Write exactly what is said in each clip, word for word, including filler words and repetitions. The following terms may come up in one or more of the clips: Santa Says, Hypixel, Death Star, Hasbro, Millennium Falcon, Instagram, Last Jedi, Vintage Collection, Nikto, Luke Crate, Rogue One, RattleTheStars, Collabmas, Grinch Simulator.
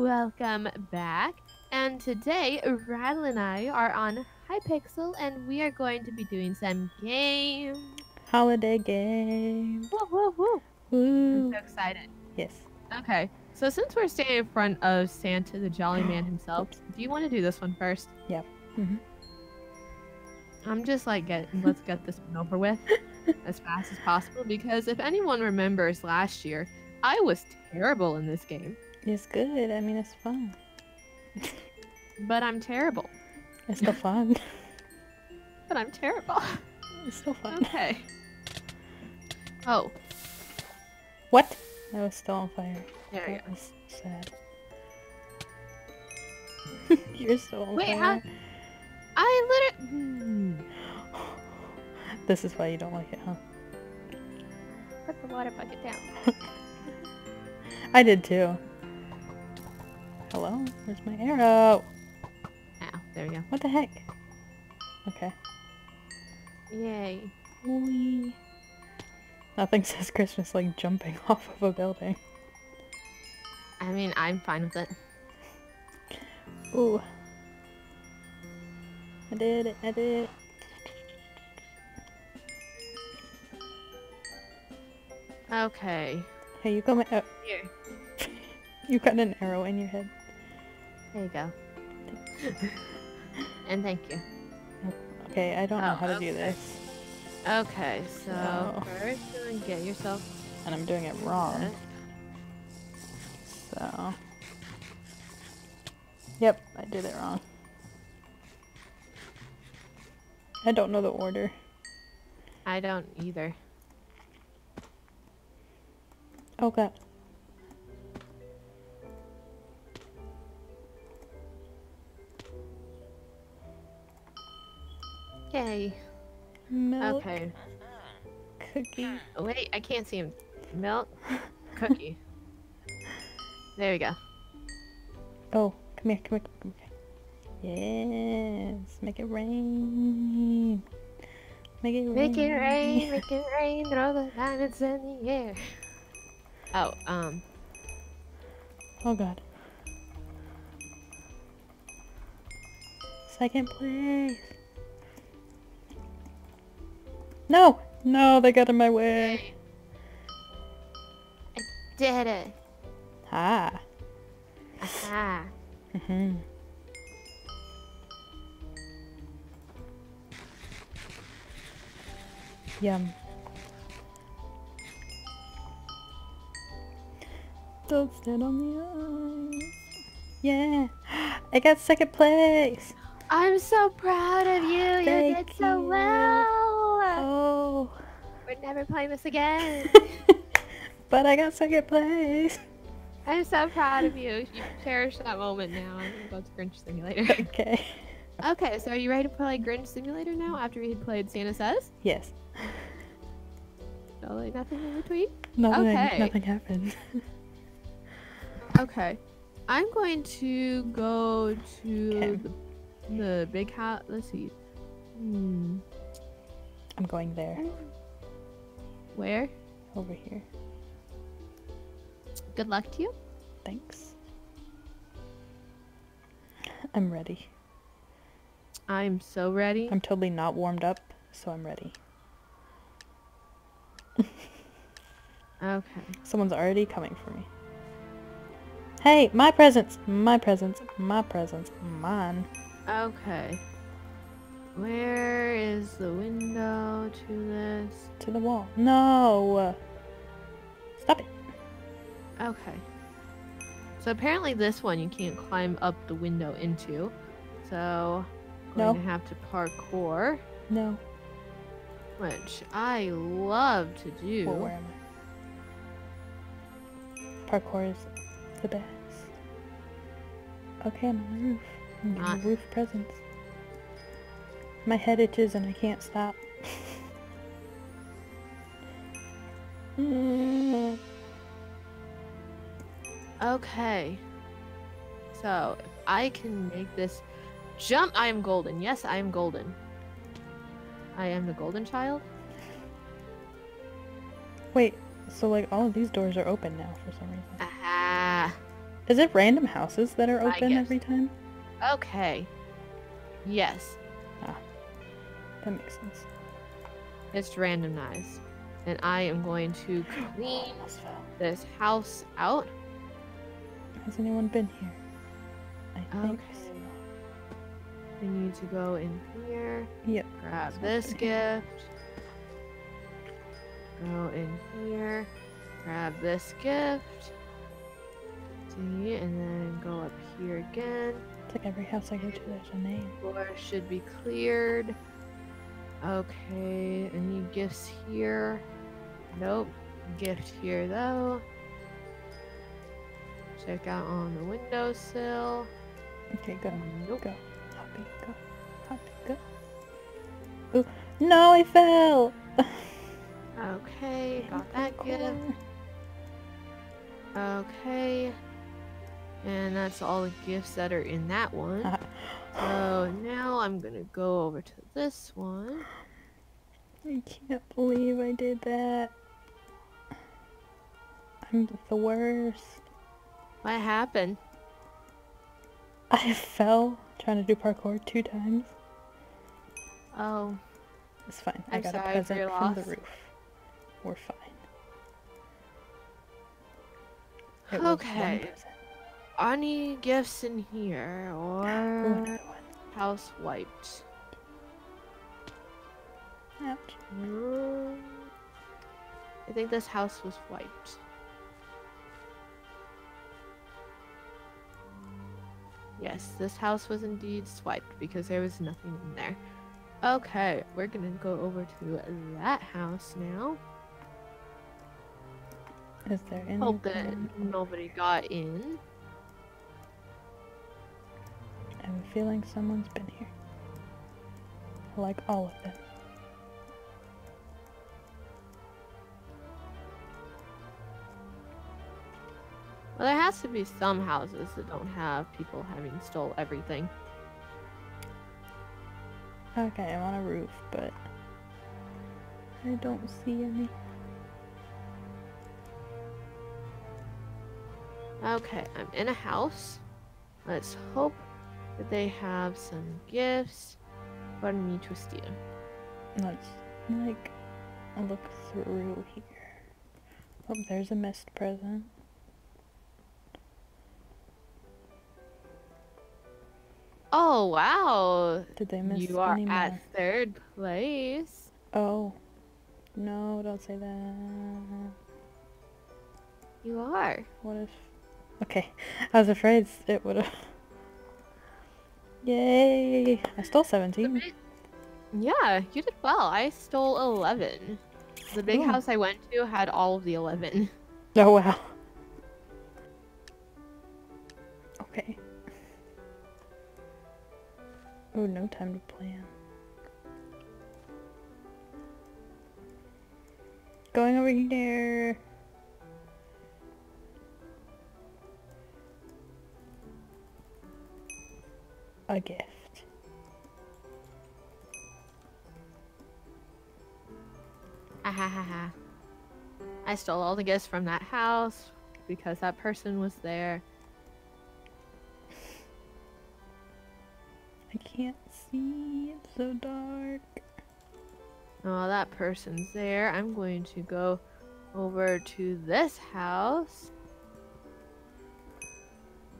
Welcome back, and today Rattle and I are on Hypixel and we are going to be doing some games. Holiday game. Woo, woo, woo. Woo. I'm so excited. Yes. Okay, so since we're standing in front of Santa the Jolly Man himself, do you want to do this one first? Yep. Mm-hmm. I'm just like, get, let's get this one over with as fast as possible, because if anyone remembers last year, I was terrible in this game. It's good. I mean, it's fun. But I'm terrible. It's still fun. But I'm terrible. It's still fun. Okay. Oh. What? I was still on fire. There that you was go. Sad. You're still on Wait, fire. Wait, how? I literally... Mm. This is why you don't like it, huh? Put the water bucket down. I did too. Hello? Where's my arrow? Ow, there we go. What the heck? Okay. Yay. Wee. Nothing says Christmas like jumping off of a building. I mean, I'm fine with it. Ooh. I did it, I did it. Okay. Hey, you got my arrow. Here. You got an arrow in your head. There you go. And thank you. Okay, I don't oh, know how okay. to do this. Okay, so oh. first you can get yourself... And I'm doing it wrong. It. So... Yep, I did it wrong. I don't know the order. I don't either. Oh god. Yay. Milk. Okay. Cookie. Wait, I can't see him. Milk. Cookie. There we go. Oh, come here, come here, come here. Yes, make it rain. Make it rain. Make it rain, make it rain, throw the diamonds in the air. Oh, um. Oh god. Second place. No! No, they got in my way. I did it. Ah. Aha. Mm-hmm. Yum. Don't stand on the ice. Yeah. I got second place. I'm so proud of you. Thank you did so you. well. Oh. We're never playing this again. But I got second place. I'm so proud of you. You cherish that moment now. I'm gonna go to Grinch Simulator. Okay. Okay, so are you ready to play Grinch Simulator now after we played Santa Says? Yes. Totally nothing in between? Nothing. Okay. Nothing happened. Okay. I'm going to go to okay. the, the big house. Let's see. Hmm. I'm going there. Where? Over here. Good luck to you. Thanks. I'm ready. I'm so ready. I'm totally not warmed up, so I'm ready. Okay. Someone's already coming for me. Hey, my presents! My presents! My presents! Mine! Okay. Where is the window to this? To the wall. No! Stop it! Okay. So apparently this one you can't climb up the window into. So, I'm no. going to have to parkour. No. Which I love to do. Well, where am I? Parkour is the best. Okay, I'm on the roof. I'm getting roof presents. My head itches and I can't stop. Mm. Okay. So, if I can make this jump, I am golden. Yes, I am golden. I am the golden child. Wait, so like all of these doors are open now for some reason. Ah. Is it random houses that are open every time? Okay. Yes. Ah. That makes sense. It's randomized. And I am going to clean this house out. Has anyone been here? I think okay. so. I need to go in here. Yep. Grab this gift. Go in here. Grab this gift. See, and then go up here again. It's like every house I go to, there's a name. Floor should be cleared. Okay, any gifts here? Nope. Gift here though. Check out on the windowsill. Okay, go. Nope. Go. Hoppy, go. Hoppy, go. Ooh. No, I fell! Okay, got that gift. Okay. And that's all the gifts that are in that one. Uh-huh. So now I'm gonna go over to this one. I can't believe I did that. I'm the worst. What happened? I fell trying to do parkour two times. Oh. It's fine. I I'm got sorry a present for your loss. From the roof. We're fine. It okay. Any gifts in here or ooh, house wiped? Ouch. I think this house was wiped. Yes, this house was indeed swiped because there was nothing in there. Okay, we're gonna go over to that house now. Is there anything? Hope that nobody got in. I have a feeling someone's been here. Like all of them. Well, there has to be some houses that don't have people having stole everything. Okay, I'm on a roof, but I don't see any. Okay, I'm in a house. Let's hope that they have some gifts for me to steal. Let's, like, look through here. Oh, there's a missed present. Oh, wow. Did they miss you are at third place. Oh. No, don't say that. You are. What if... Okay. I was afraid it would have... Yay! I stole seventeen. Big... Yeah, you did well. I stole eleven. The big ooh. House I went to had all of the eleven. Oh, wow. Okay. Oh, no time to plan. Going over here. A gift. Ah ha ha ha. I stole all the gifts from that house because that person was there. I can't see, it's so dark. Oh, that person's there. I'm going to go over to this house.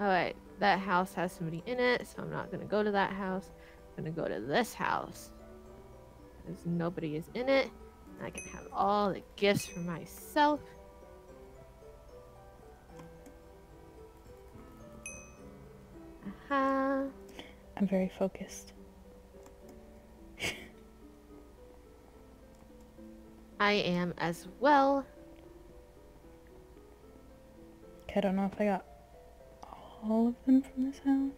Alright, that house has somebody in it, so I'm not going to go to that house. I'm going to go to this house. Because nobody is in it. I can have all the gifts for myself. Aha. I'm very focused. I am as well. Okay, I don't know if I got all of them from this house.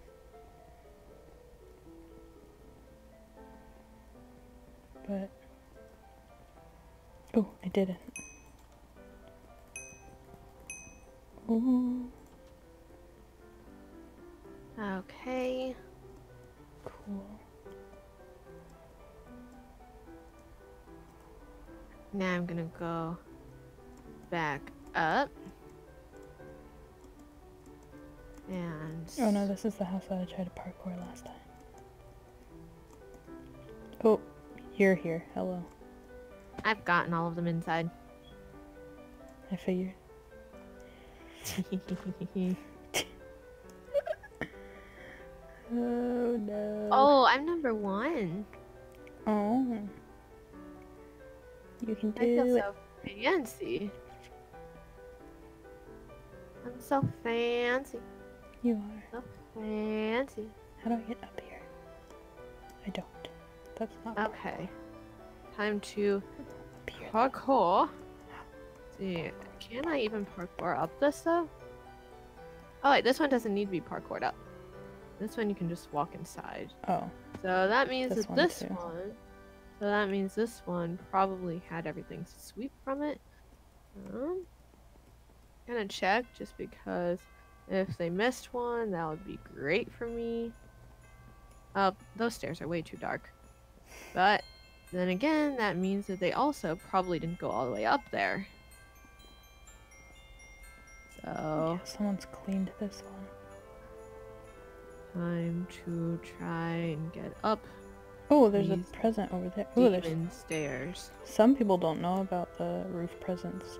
But... oh, I didn't. Okay. Cool. Now I'm gonna go back up. And oh no, this is the house that I tried to parkour last time. Oh, you're here. Hello. I've gotten all of them inside. I figured. Oh no. Oh, I'm number one. Oh. You can do it. I feel it. So fancy. I'm so fancy. You are. So fancy. How do I get up here? I don't. That's not okay. Parkour. Time to parkour. See, can I even parkour up this though? Oh wait, this one doesn't need to be parkoured up. This one you can just walk inside. Oh. So that means this that one this too. one. So that means this one probably had everything to sweep from it. Um, gonna check just because if they missed one, that would be great for me. Uh, those stairs are way too dark. But then again, that means that they also probably didn't go all the way up there. So yeah, someone's cleaned this one. Time to try and get up. Oh, there's a present over there. Oh, there's stairs. Some people don't know about the roof presents,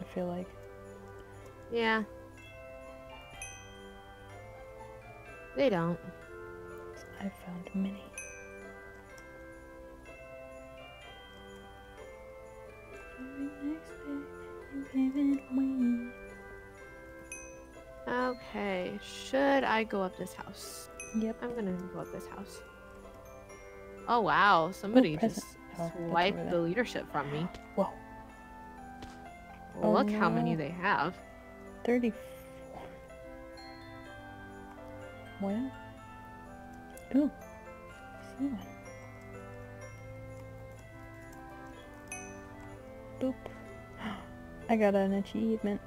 I feel like. Yeah. They don't. I found many. Okay, should I go up this house? Yep. I'm gonna go up this house. Oh wow, somebody Ooh, just oh, swiped the leadership from me. Whoa. Look oh, how no. many they have. thirty-four. Well. Ooh. See one. Boop. I got an achievement.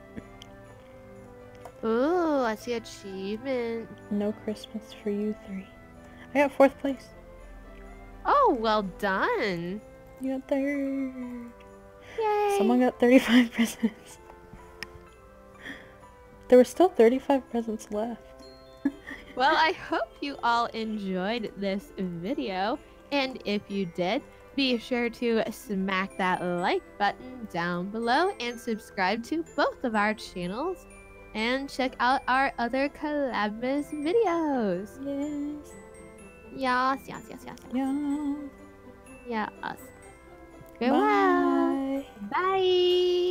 Ooh, I see achievement. No Christmas for you three. I got fourth place. Oh, well done. You got third. Yay. Someone got thirty-five presents. There were still thirty-five presents left. Well, I hope you all enjoyed this video, and if you did, be sure to smack that like button down below and subscribe to both of our channels and check out our other Collabmas videos. Yes. Yes, yes, yes, yes, yes. Yes. Yes. Goodbye. Bye. Bye.